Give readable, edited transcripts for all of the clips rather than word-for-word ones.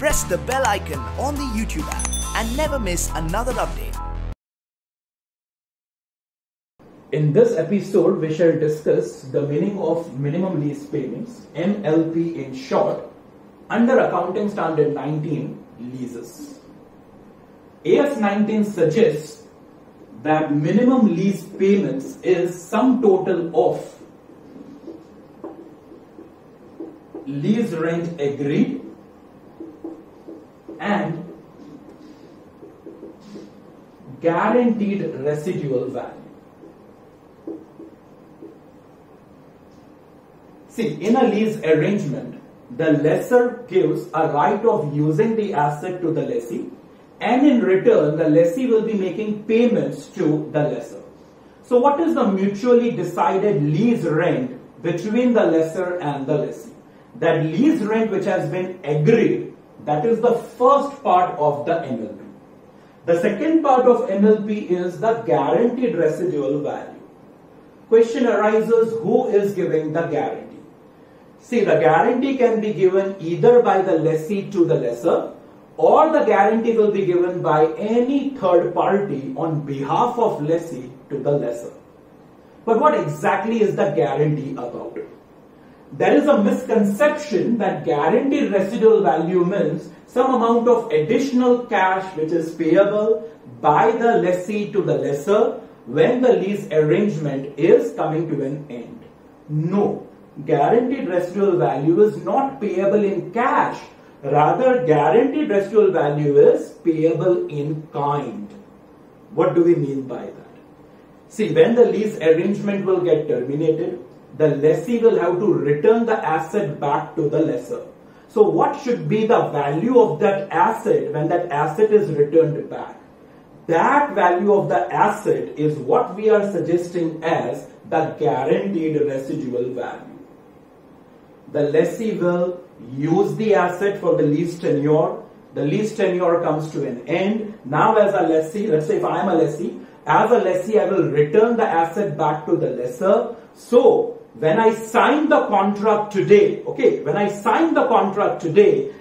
press the bell icon on the YouTube app and never miss another update. In this episode, we shall discuss the meaning of minimum lease payments, MLP in short, under Accounting Standard 19, leases. AS 19 suggests that minimum lease payments is sum total of lease rent agreed and guaranteed residual value. See, in a lease arrangement, the lessor gives a right of using the asset to the lessee, and in return, the lessee will be making payments to the lessor. So what is the mutually decided lease rent between the lessor and the lessee? That lease rent which has been agreed, that is the first part of the MLP. The second part of MLP is the guaranteed residual value. Question arises, who is giving the guarantee? See, the guarantee can be given either by the lessee to the lessor, or the guarantee will be given by any third party on behalf of lessee to the lessor. But what exactly is the guarantee about? There is a misconception that guaranteed residual value means some amount of additional cash which is payable by the lessee to the lessor when the lease arrangement is coming to an end. No, guaranteed residual value is not payable in cash. Rather, guaranteed residual value is payable in kind. What do we mean by that? See, when the lease arrangement will get terminated, the lessee will have to return the asset back to the lessor. So what should be the value of that asset when that asset is returned back? That value of the asset is what we are suggesting as the guaranteed residual value. The lessee will use the asset for the lease tenure. The lease tenure comes to an end. Now as a lessee, let's say if I am a lessee, as a lessee I will return the asset back to the lessor. So when I sign the contract today,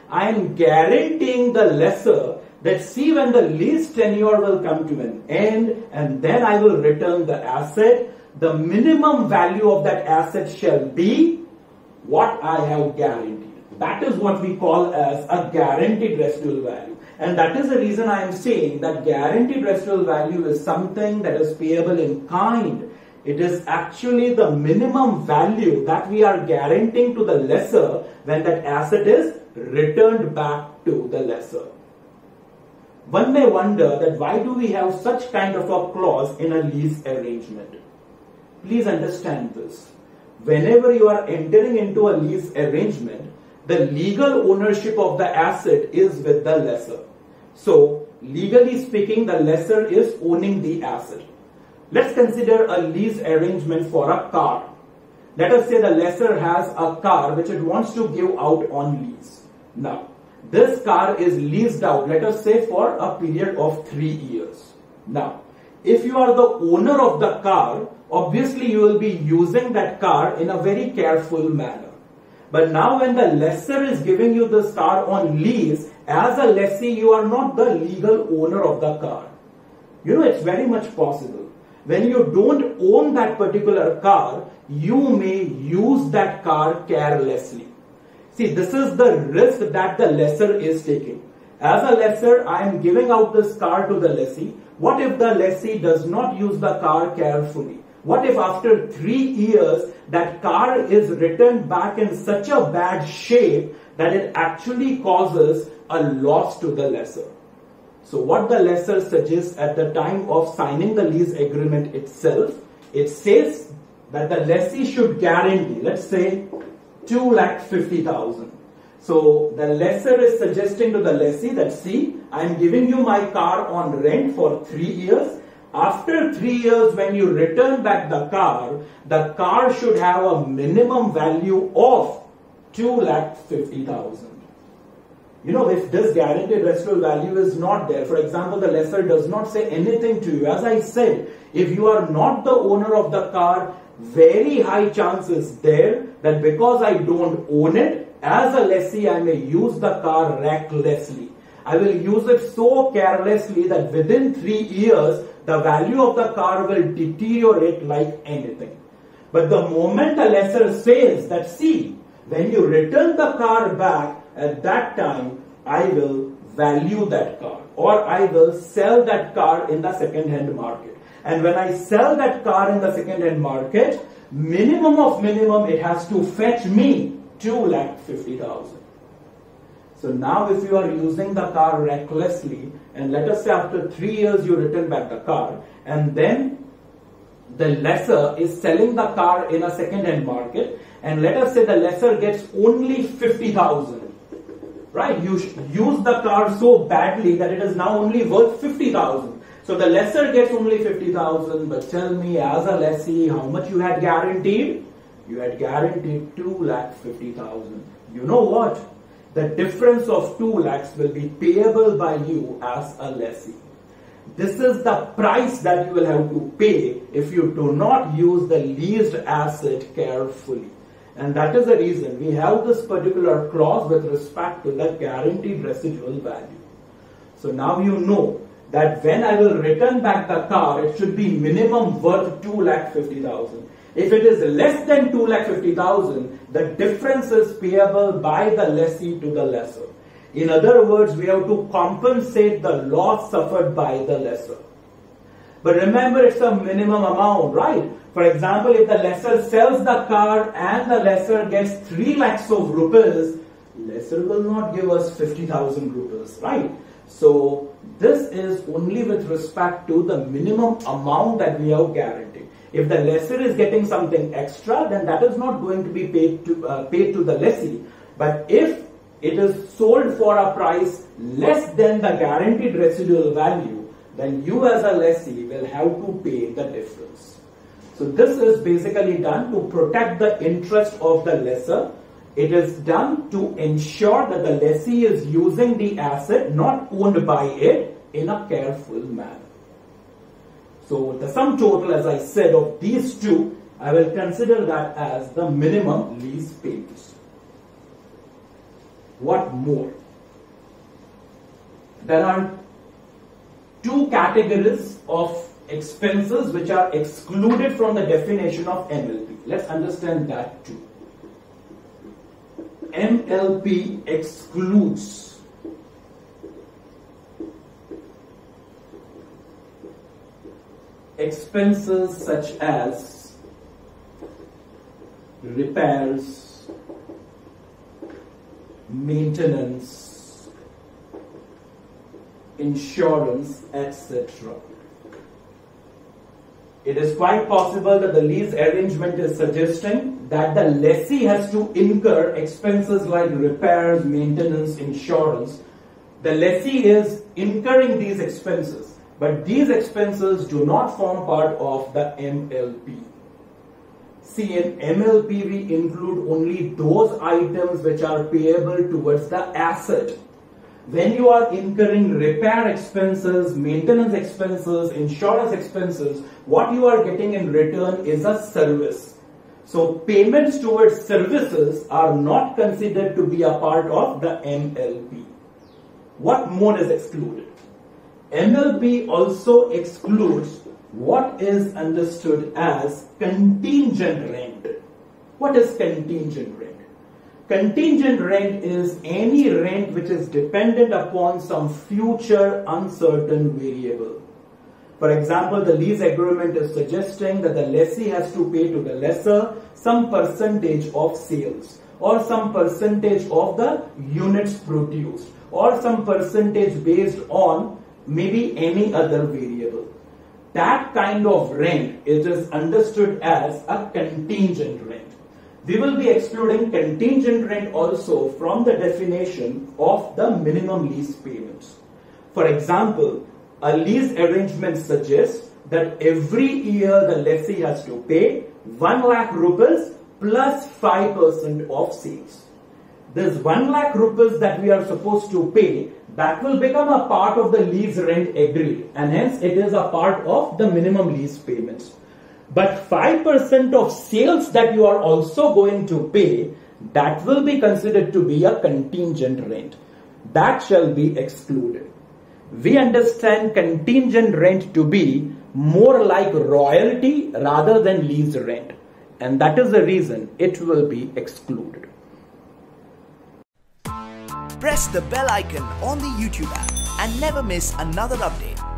I am guaranteeing the lessor that see, when the lease tenure will come to an end and then I will return the asset, the minimum value of that asset shall be what I have guaranteed. That is what we call as a guaranteed residual value. And that is the reason I am saying that guaranteed residual value is something that is payable in kind. It is actually the minimum value that we are guaranteeing to the lessor when that asset is returned back to the lessor. One may wonder that why do we have such kind of a clause in a lease arrangement? Please understand this. Whenever you are entering into a lease arrangement, the legal ownership of the asset is with the lessor. So, legally speaking, the lessor is owning the asset. Let's consider a lease arrangement for a car. Let us say the lessor has a car which it wants to give out on lease. Now, this car is leased out, let us say, for a period of 3 years. Now, if you are the owner of the car, obviously you will be using that car in a very careful manner. But now when the lessor is giving you this car on lease, as a lessee, you are not the legal owner of the car. You know, it's very much possible. When you don't own that particular car, you may use that car carelessly. See, this is the risk that the lessor is taking. As a lessor, I am giving out this car to the lessee. What if the lessee does not use the car carefully? What if after 3 years, that car is returned back in such a bad shape that it actually causes a loss to the lessor? So what the lessor suggests at the time of signing the lease agreement itself, it says that the lessee should guarantee, let's say, 2,50,000. So the lessor is suggesting to the lessee that, see, I am giving you my car on rent for 3 years. After 3 years, when you return back the car should have a minimum value of 2,50,000. You know, if this guaranteed residual value is not there, for example, the lessor does not say anything to you. As I said, if you are not the owner of the car, very high chances there that because I don't own it, as a lessee, I may use the car recklessly. I will use it so carelessly that within 3 years, the value of the car will deteriorate like anything. But the moment the lessor says that, see, when you return the car back, at that time, I will value that car or I will sell that car in the second-hand market. And when I sell that car in the second-hand market, minimum of minimum, it has to fetch me 250,000. So now if you are using the car recklessly, and let us say after 3 years you return back the car, and then the lessor is selling the car in a second-hand market, and let us say the lessor gets only 50,000. Right? You use the car so badly that it is now only worth 50,000. So the lessor gets only 50,000, but tell me as a lessee how much you had guaranteed? You had guaranteed 250,000. You know what? The difference of 2 lakhs will be payable by you as a lessee. This is the price that you will have to pay if you do not use the leased asset carefully. And that is the reason we have this particular clause with respect to the guaranteed residual value. So now you know that when I will return back the car, it should be minimum worth 250,000. If it is less than 250,000, the difference is payable by the lessee to the lessor. In other words, we have to compensate the loss suffered by the lessor. But remember, it's a minimum amount, right? For example, if the lessor sells the car and the lessor gets 3 lakhs of rupees, lessor will not give us 50,000 rupees, right? So this is only with respect to the minimum amount that we have guaranteed. If the lessor is getting something extra, then that is not going to be paid to the lessee. But if it is sold for a price less than the guaranteed residual value, then you as a lessee will have to pay the difference. So this is basically done to protect the interest of the lessor. It is done to ensure that the lessee is using the asset not owned by it in a careful manner. So the sum total, as I said, of these two, I will consider that as the minimum lease payments. What more? There are 2 categories of expenses which are excluded from the definition of MLP. Let's understand that too. MLP excludes expenses such as repairs, maintenance, insurance, etc. It is quite possible that the lease arrangement is suggesting that the lessee has to incur expenses like repairs, maintenance, insurance. The lessee is incurring these expenses. But these expenses do not form part of the MLP. See, in MLP, we include only those items which are payable towards the asset. When you are incurring repair expenses, maintenance expenses, insurance expenses, what you are getting in return is a service. So payments towards services are not considered to be a part of the MLP. What more is excluded? MLP also excludes what is understood as contingent rent. What is contingent rent? Contingent rent is any rent which is dependent upon some future uncertain variable. For example, the lease agreement is suggesting that the lessee has to pay to the lessor some percentage of sales or some percentage of the units produced or some percentage based on maybe any other variable. That kind of rent is understood as a contingent rent. We will be excluding contingent rent also from the definition of the minimum lease payments. For example, a lease arrangement suggests that every year the lessee has to pay 1 lakh rupees plus 5% of sales. This 1 lakh rupees that we are supposed to pay, that will become a part of the lease rent agreed, and hence it is a part of the minimum lease payments. But 5% of sales that you are also going to pay, that will be considered to be a contingent rent. That shall be excluded. We understand contingent rent to be more like royalty rather than lease rent. And that is the reason it will be excluded. Press the bell icon on the YouTube app and never miss another update.